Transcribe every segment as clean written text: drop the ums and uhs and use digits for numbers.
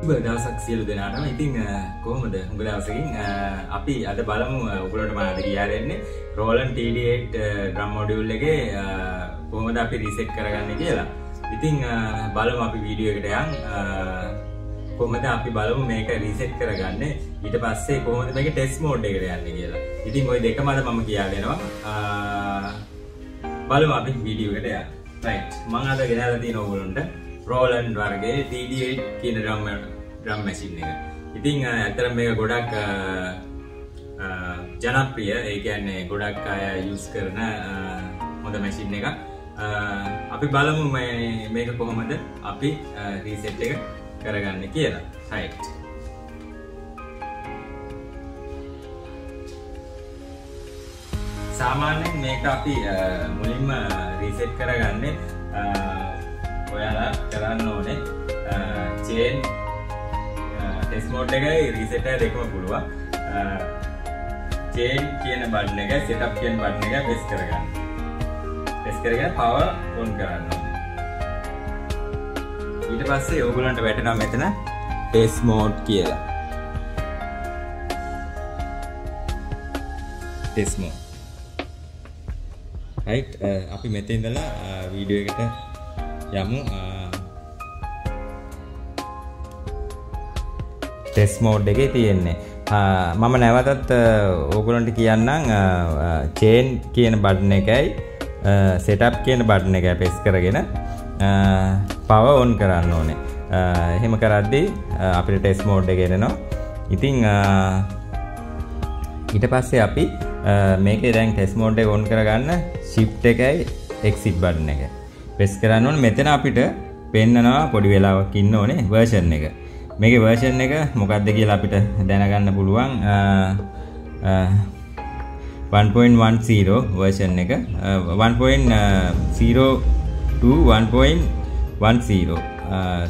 දවසක් සියලු දෙනාටම ඉතින් කොහොමද හුඟ දවසකින් අපි අද බලමු ඔයගොල්ලන්ට මම අද කියලා දෙන්නේ Roland TD-8 drum module එකේ කොහොමද අපි reset කරගන්නේ කියලා. ඉතින් බලමු අපි වීඩියෝ එකට යන් කොහොමද අපි බලමු මේක reset කරගන්නේ ඊට පස්සේ කොහොමද මේක test mode එකට යන්නේ කියලා. ඉතින් ওই දෙකම අද මම කියලා දෙනවා. බලමු අපි වීඩියෝ එකට යන්න. right මම අද ගෙනල්ලා තියෙන ඔයගොල්ලන්ට Roland වර්ගයේ TD-8 කියන drum machine එක. ඉතින් ඇත්තටම මේක ගොඩක් ජනප්‍රිය, ඒ කියන්නේ ගොඩක් අය යූස් කරන හොඳ machine එකක්. අපි බලමු මේක කොහොමද අපි reset එක කරගන්නේ කියලා. right. සාමාන්‍යයෙන් මේක අපි මුලින්ම reset කරගන්නේ ඔයාලා කරන්න ඕනේ chain test mode එකයි reset එකම පුළුවන්. chain කියන බටන් එක setup කියන බටන් එක press කරගන්න. press කරගෙන power on කරන්න. ඊට පස්සේ ඔයගොල්ලන්ට වැටෙනවා මෙතන test mode කියලා. test mode. right අපි මෙතන ඉඳලා වීඩියෝ එකට yamu test mode එකේ තියෙන්නේ මම නැවතත් ඕගොල්ලන්ට කියන්නම් chain කියන බටන් එකයි setup කියන බටන් එකයි press කරගෙන power on කරන්න ඕනේ. එහෙම කරද්දී අපිට test mode එක එනවා. ඉතින් ඊට පස්සේ අපි මේකේ දැන් test mode එක on කරගන්න shift එකයි exit බටන් එකයි press කරන්න ඕනේ. මෙතන අපිට පෙන්නනවා පොඩි වෙලාවක් ඉන්න ඕනේ version එක. මේකේ version එක මොකක්ද කියලා අපිට දැනගන්න පුළුවන් 1.10 version එක 1.0 to 1.10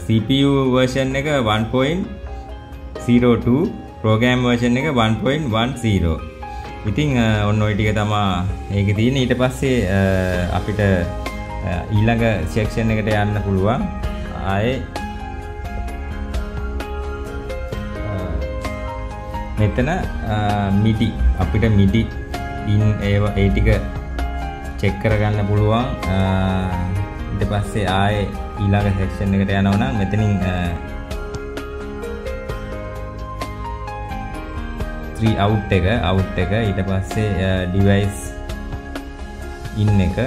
CPU version එක 1.02 program version එක 1.10. ඉතින් ඔන්න ඔය ටික තමයි ඒකේ තියෙන. ඊට පස්සේ අපිට ඊළඟ සෙක්ෂන් එකට යන්න පුළුවන්. ආයේ මෙතන MIDI අපිට MIDI ඉන් ඒවා ඒ ටික චෙක් කරගන්න පුළුවන්. ඊට පස්සේ ආයේ ඊළඟ සෙක්ෂන් එකට යනවා නම් මෙතනින් 3 out එක ඊට පස්සේ device in එක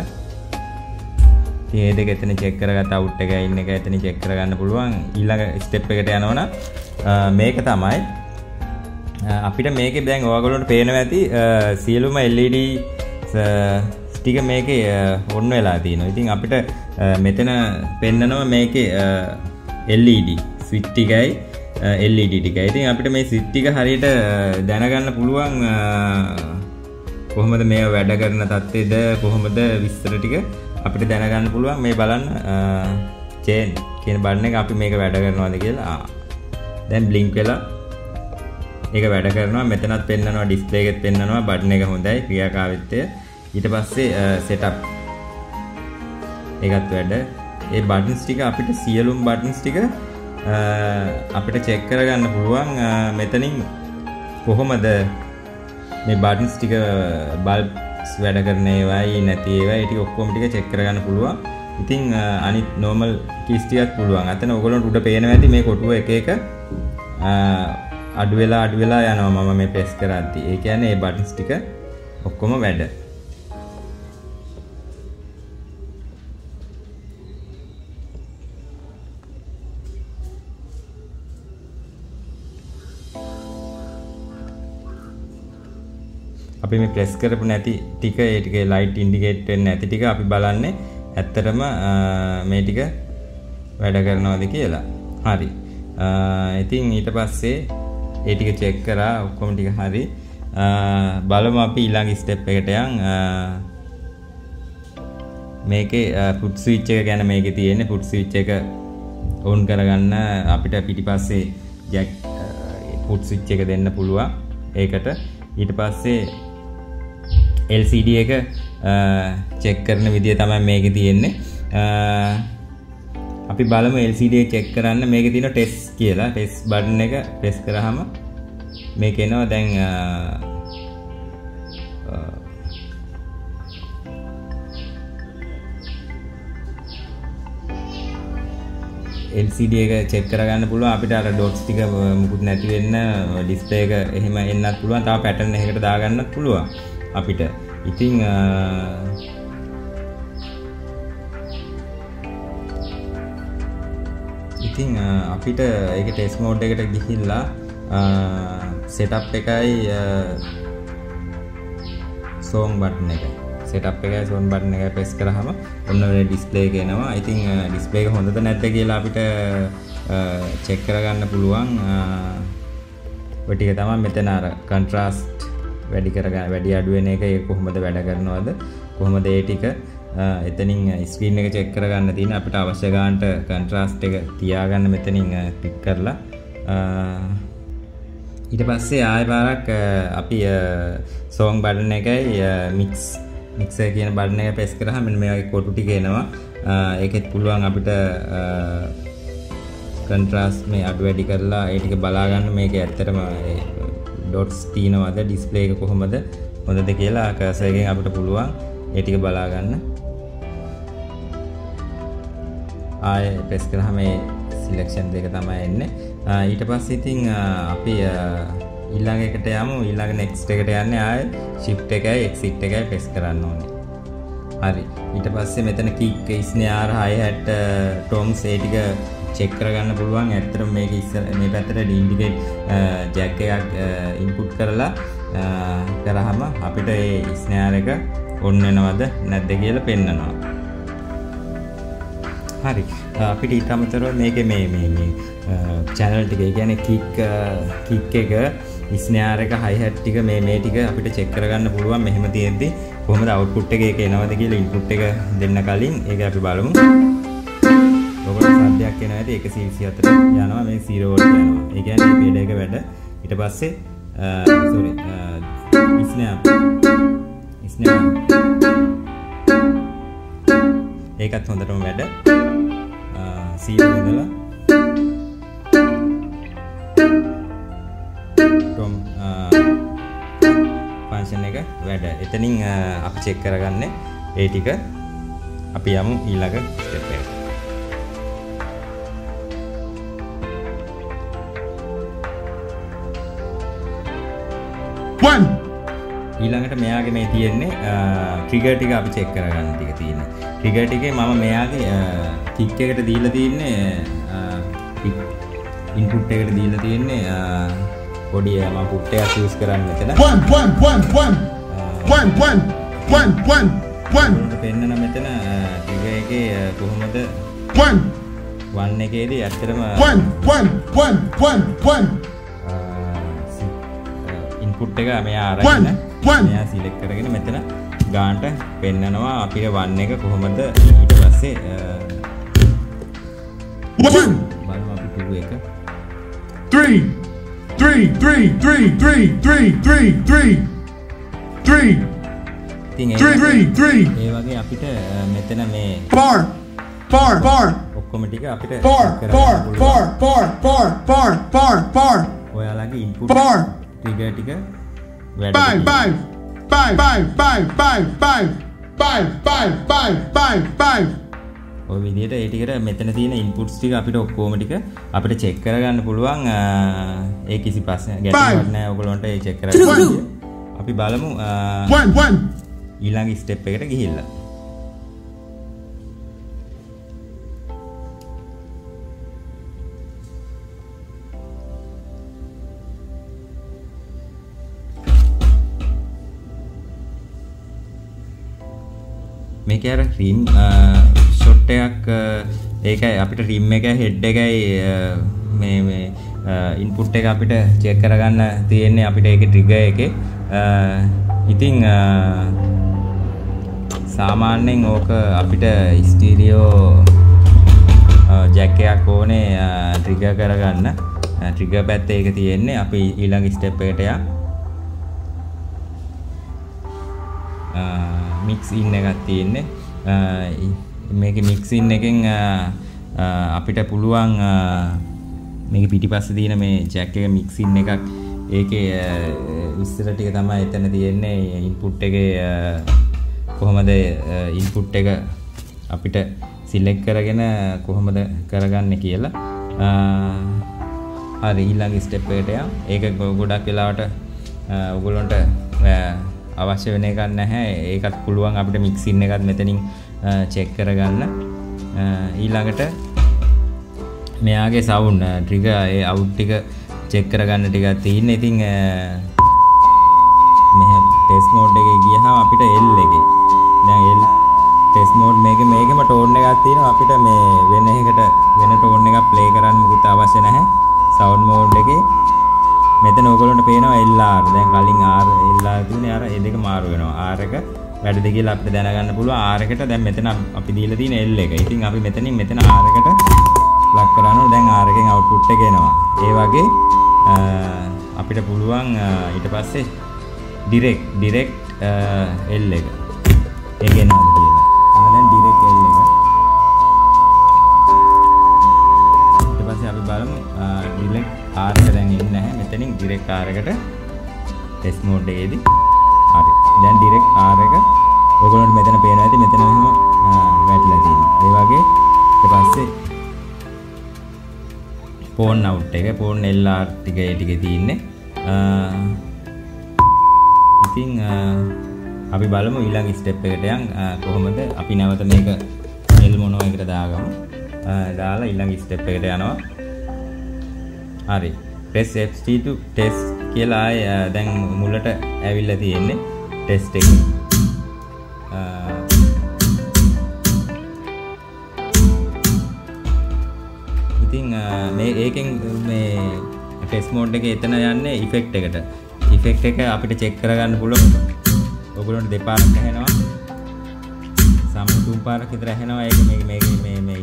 ඒක එතන චෙක් කරගත අවුට් එකයි ඉන්න එක එතන චෙක් කරගන්න පුළුවන්. ඊළඟ ස්ටෙප් එකට යනවනම් මේක තමයි අපිට මේකේ දැන් ඔයගොල්ලන්ට පේනවා ඇති සියලුම LED ටික මේකේ ඔන් වෙලා තියෙනවා. ඉතින් අපිට මෙතන පෙන්නනවා මේකේ LED ස්විච් ටිකයි LED ටිකයි. ඉතින් අපිට මේ ස්විච් ටික හරියට දැනගන්න පුළුවන් කොහොමද මේව වැඩ කරන තත්ත්වයේද කොහොමද විස්තර ටික අපිට දැනගන්න පුළුවන්. මේ බලන්න chain කියන බටන් එක අපි මේක වැඩ කරනවාද කියලා. දැන් blink වෙලා ඒක වැඩ කරනවා. මෙතනත් පෙන්නනවා display එකෙත් පෙන්නනවා බටන් එක හොඳයි ක්‍රියාකාරීත්වය. ඊට පස්සේ setup ඒකත් වැඩ. ඒ buttons ටික අපිට සියලුම buttons ටික අපිට check කරගන්න පුළුවන්. මෙතනින් කොහොමද මේ buttons ටික bulb වැඩ කරන ඒවායි නැති ඒවායි ටික ඔක්කොම ටික චෙක් කරගන්න පුළුවන්. ඉතින් අනිත් normal keys ටිකත් පුළුවන්. අතන ඔයගොල්ලන්ට උඩ පේනවා ඇති මේ කොටුව එක එක අඩු වෙලා යනවා මම මේ press කරද්දී. ඒ කියන්නේ මේ buttons ටික ඔක්කොම වැඩ. අපි මේ press කරපු නැති ටික ඒ ටිකේ light indicate වෙන්නේ නැති ටික අපි බලන්නේ ඇත්තටම මේ ටික වැඩ කරනවද කියලා. හරි. ඉතින් ඊට පස්සේ ඒ ටික check කරා ඔක්කොම ටික හරි. බලමු අපි ඊළඟ step එකට යන්. මේකේ foot switch එක ගැන මේකේ තියෙන්නේ foot switch එක on කරගන්න අපිට පිටිපස්සේ jack foot switch එක දෙන්න පුළුවන්. ඒකට ඊට පස්සේ LCD එක check කරන විදිය තමයි මේකේ තියෙන්නේ. අපි බලමු LCD එක චෙක් කරන්න. මේකේ තියෙන ටෙස්ට් කියලා ටෙස්ට් බටන් එක press කරාම මේක එනවා. දැන් LCD එක චෙක් කරගන්න පුළුවන් අපිට. අර ඩොට්ස් ටික මුකුත් නැති වෙන්න ඩිස්ප්ලේ එක එහෙම එන්නත් පුළුවන්. තව පැටර්න් එකකට දාගන්නත් පුළුවන් අපිට. ඉතින් අපිට ඒක ටෙස්ට් මෝඩ් එකට ගිහිල්ලා සෙටප් එකයි සෝන් බටන් එක press කරාම ඔන්න ඔය ඩිස්ප්ලේ එක එනවා. ඉතින් ඩිස්ප්ලේ එක හොඳද නැද්ද කියලා අපිට චෙක් කරගන්න පුළුවන්. ඔය ටික තමයි මෙතන අර කන්ට්‍රාස්ට් වැඩි කරගන්න වැඩි අඩු වෙන එක ඒක කොහොමද වැඩ කරනවද කොහොමද ඒ ටික එතනින් ස්ක්‍රීන් එක චෙක් කරගන්න තියෙන. අපිට අවශ්‍ය ගන්නට කන්ට්‍රාස්ට් එක තියාගන්න මෙතනින් ක්ලික් කරලා ඊට පස්සේ ආයෙ පාරක් අපි සෝන් බටන් එකයි මික්සර් කියන බටන් එක press කරාම මෙන්න මේ වගේ කොටු ටික එනවා. ඒකෙත් පුළුවන් අපිට කන්ට්‍රාස්ට් මේ අඩු වැඩි කරලා ඒ ටික බලා ගන්න. මේක ඇත්තටම ඩොට්ස් තියෙනවද ඩිස්ප්ලේ එක කොහොමද හොඳද කියලා කර්සර් එකෙන් අපිට පුළුවන් ඒ ටික බලා ගන්න. ආය press කරාම මේ selection දෙක තමයි එන්නේ. ඊට පස්සේ ඉතින් අපි ඊළඟ එකට යමු. ඊළඟ next එකට යන්නේ ආය shift එකයි exit එකයි press කරන්න ඕනේ. හරි. ඊට පස්සේ මෙතන kick snare hi hat toms ඒ ටික check කරගන්න පුළුවන්. ඇත්තටම මේක මේ පැත්තට indicate jack එකක් input කරලා කරාම අපිට ඒ snare එක ඔන්න වෙනවද නැද්ද කියලා පෙන්නනවා. හරි. අපිට ඊටමතරව මේකේ මේ channel ටික කියන්නේ kick එක snare එක hi hat ටික මේ ටික අපිට check කරගන්න පුළුවන්. මෙහෙම තියෙද්දි කොහොමද output එක ඒක එනවද කියලා input එක දෙන්න කලින් ඒක අපි බලමු. ඔකට සද්දයක් එනවා ඇති 124 යනවා මේ 0 volt යනවා. ඒ කියන්නේ පීඩ එක වැඩ. ඊට පස්සේ snare ඒකත් හොඳටම වැඩ. Sini adalah from function එක වැඩ. එතනින් අපි චෙක් කරගන්නේ ඒ ටික. අපි යමු ඊළඟ step එකට. ඊළඟට මෙයාගේ මේ තියෙන්නේ trigger ටික අපි check කරගන්න ටික තියෙනවා. trigger ටිකේ මම මෙයාගේ kick එකට දීලා තියෙන්නේ input එකට දීලා තියෙන්නේ පොඩි මම put එකක් use කරන්න මෙතන 1 පෙන්නන මෙතන trigger එකේ කොහොමද 1 එකේදී ඇත්තටම 1 input එක මෙයා අරගෙන මෙයා select කරගෙන මෙතන ගානට පෙන්නනවා අපිට 1 එක කොහොමද. ඊට පස්සේ බලමු අපි 2 එක 3 ඒ වගේ අපිට මෙතන මේ ඔක්කොම ටික අපිට ඔයාලගේ ඉන්පුට් ටික වැඩ. 5 ඔය විදිහට ඒ ටිකට මෙතන තියෙන ඉන්පුට්ස් ටික අපිට ඔක්කොම ටික අපිට චෙක් කරගන්න පුළුවන්. ඒ කිසි ප්‍රශ්නයක් නැහැ ඔයගොල්ලන්ට ඒ චෙක් කරගන්න. අපි බලමු ඊළඟ ස්ටෙප් එකට ගිහිල්ලා. මේක අර රිම් ෂොට් එකක් ඒකයි අපිට රිම් එක හෙඩ් එකයි මේ ඉන්පුට් එක අපිට චෙක් කරගන්න තියෙන්නේ අපිට ඒකේ ට්‍රිගර් එකේ. ඉතින් සාමාන්‍යයෙන් ඕක අපිට ස්ටීරියෝ ජැක් එකක් ඕනේ ට්‍රිගර් කරගන්න. ට්‍රිගර් පැත්තේ ඒක තියෙන්නේ. අපි ඊළඟ ස්ටෙප් එකට යමු. mix in එකක් තියෙන්නේ. මේකේ mix in එකෙන් අපිට පුළුවන් මේක පිටිපස්සේ තියෙන මේ ජැක් එක මික්සින් එකක් ඒකේ ඉස්සර ටික තමයි එතන තියෙන්නේ ඉන්පුට් එකේ කොහොමද ඉන්පුට් එක අපිට සිලෙක්ට් කරගෙන කොහොමද කරගන්නේ කියලා හරි ඊළඟ ස්ටෙප් එකට යමු ඒක ගොඩක් වෙලාවට ඔයගොල්ලන්ට අවශ්‍ය වෙන එකක් නැහැ ඒකත් පුළුවන් අපිට මික්සින් එකත් මෙතනින් චෙක් කරගන්න ඊළඟට මෙයාගේ සවුන්ඩ් ට්‍රිගර් ඒ අවුට් ටික චෙක් කරගන්න ටිකක් තියෙනවා. ඉතින් මෙහේ ටෙස්ට් මෝඩ් එකේ ගියහම අපිට L එකේ. දැන් L ටෙස්ට් මෝඩ් මේකෙම ටෝන් එකක් තියෙනවා. අපිට මේ වෙන එකකට වෙන ටෝන් එකක් ප්ලේ කරන්න මුකුත් අවශ්‍ය නැහැ. සවුන්ඩ් මෝඩ් එකේ මෙතන ඔයගොල්ලන්ට පේනවා LR. දැන් කලින් R LR තිබුණේ අර ඒ දෙක මාරු වෙනවා. R එක වැඩිද කියලා අපිට දැනගන්න පුළුවන්. R එකට දැන් මෙතන අපි දීලා තියෙන L එක. ඉතින් අපි මෙතනින් මෙතන R එකට ප්ලග් කරනවා. දැන් R එකෙන් අවුට්පුට් එක එනවා. ඒ වගේ අපිට පුළුවන් ඊට පස්සේ ඩිරෙක්ට් L එක ඒක එනවා කියලා. දැන් ඩිරෙක්ට් L එක. ඊට පස්සේ අපි බලමු ඩිරෙක්ට් R එක දැන් එන්නේ නැහැ. මෙතනින් ඩිරෙක්ට් R එකට ටෙස්ට් මෝඩ් එකේදී හරි. දැන් ඩිරෙක්ට් R එක ඔයගොල්ලන්ට මෙතන පේනවා ඇති මෙතන එහෙම වැටිලා තියෙනවා. ඒ වගේ ඊට පස්සේ phone out එක phone LR ටික ඒ ටිකේ තියෙන්නේ ඉතින් අපි බලමු ඊළඟ ස්ටෙප් එකට යන් කොහොමද අපි නැවත මේක L මොනෝ එකට දාගමු දාලා ඊළඟ ස්ටෙප් එකට යනවා හරි press F3 to test කියලා දැන් මුලට ඇවිල්ලා තියෙන්නේ test එක ඒකෙන් මේ ටෙස්ට් මෝඩ් එකේ එතන යන්නේ ඉෆෙක්ට් එකට. ඉෆෙක්ට් එක අපිට චෙක් කරගන්න පුළුවන්. ඔයගොල්ලන්ට දෙපාරක් ඇහෙනවා. සම්පූර්ණ පාරක් විතර ඇහෙනවා. ඒක මේ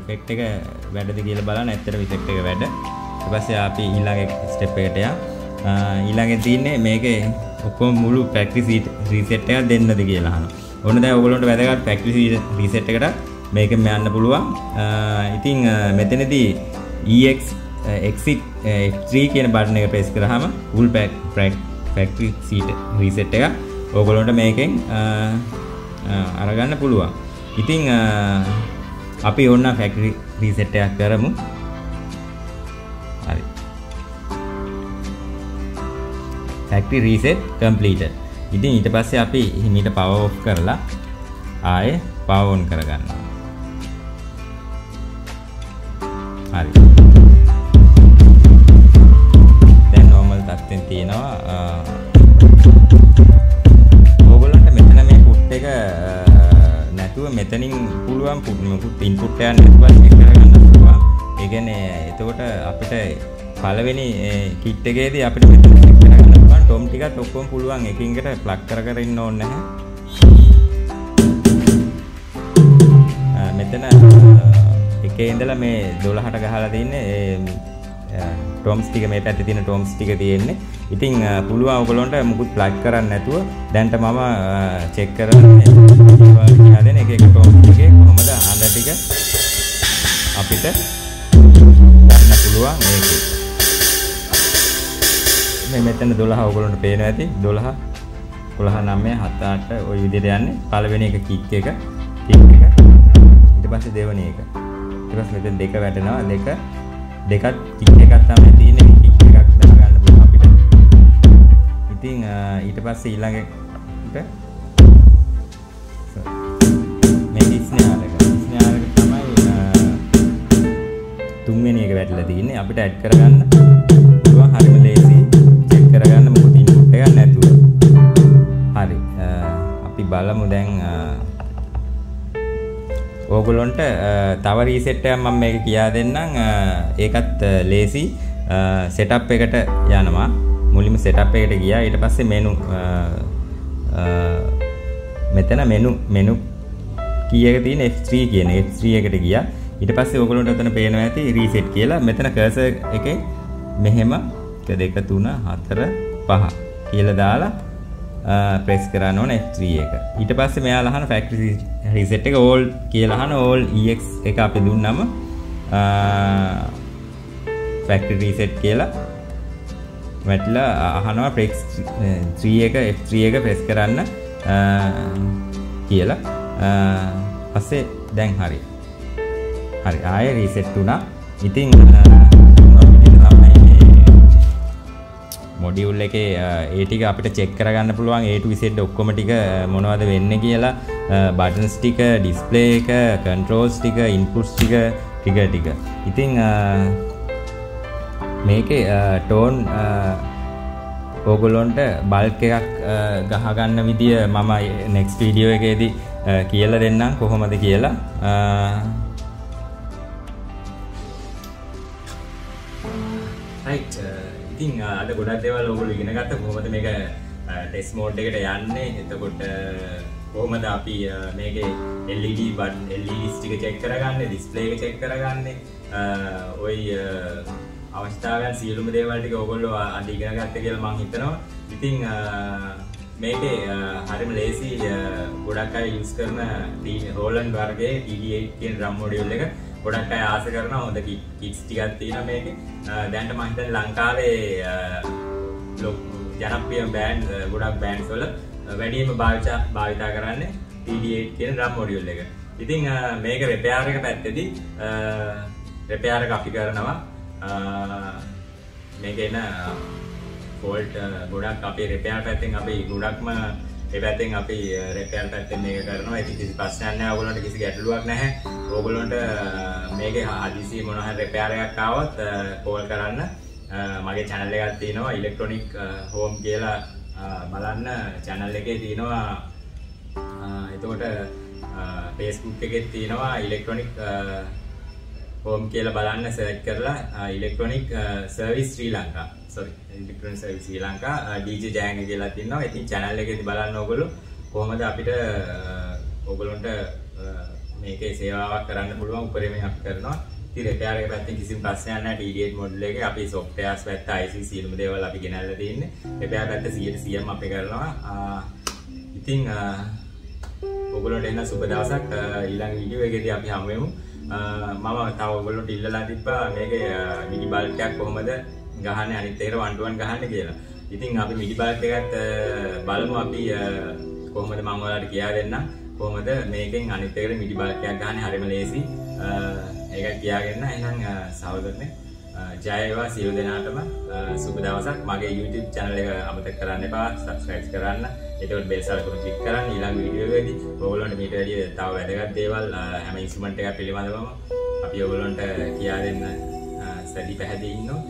ඉෆෙක්ට් එක වැඩද කියලා බලන්න. ඇත්තටම ඉෆෙක්ට් එක වැඩ. ඊට පස්සේ අපි ඊළඟ ස්ටෙප් එකට යමු. ඊළඟට තියෙන්නේ මේකේ ඔක්කොම මුළු ෆැක්ටරි රීසෙට් එකක් දෙන්නද කියලා අහනවා. ඕන දැන් ඔයගොල්ලන්ට වැදගත් ෆැක්ටරි රීසෙට් එකට මේකෙන් යන්න පුළුවන්. ඉතින් මෙතනදී exit F3 කියන බටන් එක press කරාම full back factory seat reset එක ඕගොල්ලන්ට මේකෙන් අරගන්න පුළුවන්. ඉතින් අපි ඕන්න factory reset එකක් කරමු. හරි. factory reset completed. ඉතින් ඊට පස්සේ අපි හිමීට power off කරලා ආයේ power on කරගන්නවා. හරි. දැන් normal තත්ත්වෙන් තියෙනවා. ඕගොල්ලන්ට මෙතන මේ put එක නැතුව මෙතනින් පුළුවන් put input එකක් නැතුව check කරගන්න පුළුවන්. ඒ කියන්නේ එතකොට අපිට පළවෙනි kit එකේදී අපිට මෙතන check කරගන්න පුළුවන්. tom ටිකත් ඔක්කොම පුළුවන් එකින් එකට plug කර ඉන්න ඕනේ නැහැ. මෙතන එකේ ඉඳලා මේ 12ට ගහලා තින්නේ ඒ ටොම්ස් ටික මේ පැත්තේ තියෙන ටොම්ස් ටික තියෙන්නේ. ඉතින් පුළුවන් ඔයගොල්ලන්ට මුකුත් ප්ලග් කරන්න නැතුව දැන්ට මම චෙක් කරන්නේ ඔයාලා කියලා දෙන එක එක ටොම්ස් එකේ කොහමද අඳ ටික අපිට ගන්න පුළුවන් මේකේ. මේ මෙතන 12 ඔයගොල්ලන්ට පේනවා ඇති 12 11 9 7 8 ওই විදිහට යන්නේ. පළවෙනි එක කික් එක ඊට පස්සේ දෙවෙනි එක ඊට පස්සේ දෙක වැටෙනවා දෙකත් කික් එකක් තමයි තියෙන්නේ කික් එකක් දාගන්න පුළුවන් අපිට. ඉතින් ඊට පස්සේ ඊළඟට මේ ස්නෑර් එක තමයි තුන්වෙනි එක වැටලා තියෙන්නේ අපිට ඇඩ් කරගන්න පුළුවන් හරිම ලේසි චෙක් කරගන්න මොකද ඉන්පුට් එකක් නැතුව. හරි අපි බලමු දැන් ඕගොල්ලන්ට තව රීසෙට් එකක් මම මේක කියා දෙන්නම්. ඒකත් ලේසි සෙටප් එකට යනවා. මුලින්ම සෙටප් එකට ගියා. ඊට පස්සේ මෙනු මෙතන මෙනු කී එක තියෙන F3 කියන F3 එකට ගියා. ඊට පස්සේ ඕගොල්ලන්ට එතන පේනවා ඇති රීසෙට් කියලා. මෙතන කර්සර් එකේ මෙහෙම 2 3 4 5 කියලා දාලා press කරන්න ඕන F3 එක. ඊට පස්සේ මෙයාලා අහන factory reset එක all කියලා අහන all EX එක අපි දුන්නම factory reset කියලා වැටලා අහනවා press 3 එක F3 එක press කරන්න කියලා. පස්සේ දැන් හරි ආයෙ reset වුණා. ඉතින් මොඩියුල් එකේ ඒ ටික අපිට චෙක් කරගන්න පුළුවන් A to Z ඔක්කොම ටික මොනවද වෙන්නේ කියලා. බටන්ස් ටික, ඩිස්ප්ලේ එක, කන්ට්‍රෝල්ස් ටික, ඉන්පුට්ස් ටික, trigger ටික. ඉතින් මේකේ ටෝන් ඕගොල්ලොන්ට බල්ක් එකක් ගහගන්න විදිය මම next video එකේදී කියලා දෙන්නම් කොහොමද කියලා. ඉතින් අද ගොඩක් දේවල් ඔයගොල්ලෝ ඉගෙන ගත්තා කොහොමද මේක ටෙස්ට් මෝඩ් එකට යන්නේ. එතකොට කොහොමද අපි මේකේ LED LED ටික චෙක් කරගන්නේ, ඩිස්ප්ලේ එක චෙක් කරගන්නේ, ওই අවස්ථාවෙන් සියලුම දේවල් ටික ඔයගොල්ලෝ අද ඉගෙන ගත්තා කියලා මම හිතනවා. ඉතින් මේකේ හරිම ලේසි ගොඩක් අය යූස් කරන Roland වර්ගයේ TD-8 කියන RAM මොඩියුල් එක ගොඩක් අය ආස කරනවා. හොඳ කිට්ස් ටිකක් තියෙනවා මේකේ. දැන්ට මම හිතන්නේ ලංකාවේ ජනප්‍රිය බෑන්ඩ් ගොඩක් බෑන්ඩ්ස් වල වැඩිම භාවිතා කරන්නේ TD-8 කියන RAM මොඩියුල් එක. ඉතින් මේක රිපෙයාර් එක පැත්තේදී රිපෙයාර් එක අපි කරනවා. මේකේ න ෆෝල්ට් ගොඩක් අපි රිපෙයාර් පැත්තෙන් අපි ගොඩක්ම ඒ පැත්තෙන් අපි රිපෙයාර් පැත්තෙන් මේක කරනවා. ඒක කිසි ප්‍රශ්නයක් නැහැ. ඔයගොල්ලන්ට කිසි ගැටලුවක් නැහැ. ඔයගොල්ලන්ට මේකේ හදිසි මොන හරි රිපෙයාර් එකක් ආවොත් කෝල් කරන්න. මගේ channel එකක් තියෙනවා Electronic home කියලා බලන්න channel එකේ තියෙනවා. එතකොට Facebook එකේ තියෙනවා Electronic home කියලා බලන්න search කරලා Electronic service Sri Lanka. Sorry, Electronic service Sri Lanka DJ Jayanga කියලා තියෙනවා. ඉතින් channel එකේදී බලන්න ඕගොල්ලෝ කොහොමද අපිට ඕගොල්ලන්ට මේකේ සේවාවක් කරන්න පුළුවන් උපරිමය අපි කරනවා. ඉතින් repair එක පැත්තෙන් කිසිම ප්‍රශ්නයක් නැහැ. TD-8 model එකේ අපි softwares පැත්ත IC සියලුම දේවල් අපි ගෙනල්ලා තියෙන්නේ. repair පැත්ත 100% අපි කරනවා. ඉතින් ඕගොල්ලන්ට එන සුබ දවසක්. ඊළඟ video එකේදී අපි හමු වෙමු. මම තව ඔයගොල්ලන්ට ඉල්ලලා තිබ්බා මේකේ MIDI bulb එකක් කොහොමද ගහන්නේ අනිත් එකට 1:1 ගහන්නේ කියලා. ඉතින් අපි MIDI bulb එකත් බලමු. අපි කොහොමද මම ඔයාලට කියා දෙන්නම් කොහොමද මේකෙන් අනිත් එකට MIDI bulb එකක් ගහන්නේ. හරිම ලේසි. ඒක කියා ගන්න. එහෙනම් සහෝදරනේ ජය වේවා සියලු දෙනාටම. සුබ දවසක්. මගේ YouTube channel එක අමතක කරන්න එපා. subscribe කරන්න. එතකොට bell සලකුණ click කරන්න. ඊළඟ video එකේදී ඔයගොල්ලන්ට මීට වැඩිය තව වැඩගත් දේවල් හැම instrument එකක් පිළිබඳවම අපි ඔයගොල්ලන්ට කියා දෙන්න සැදී පැහැදී ඉන්නවා.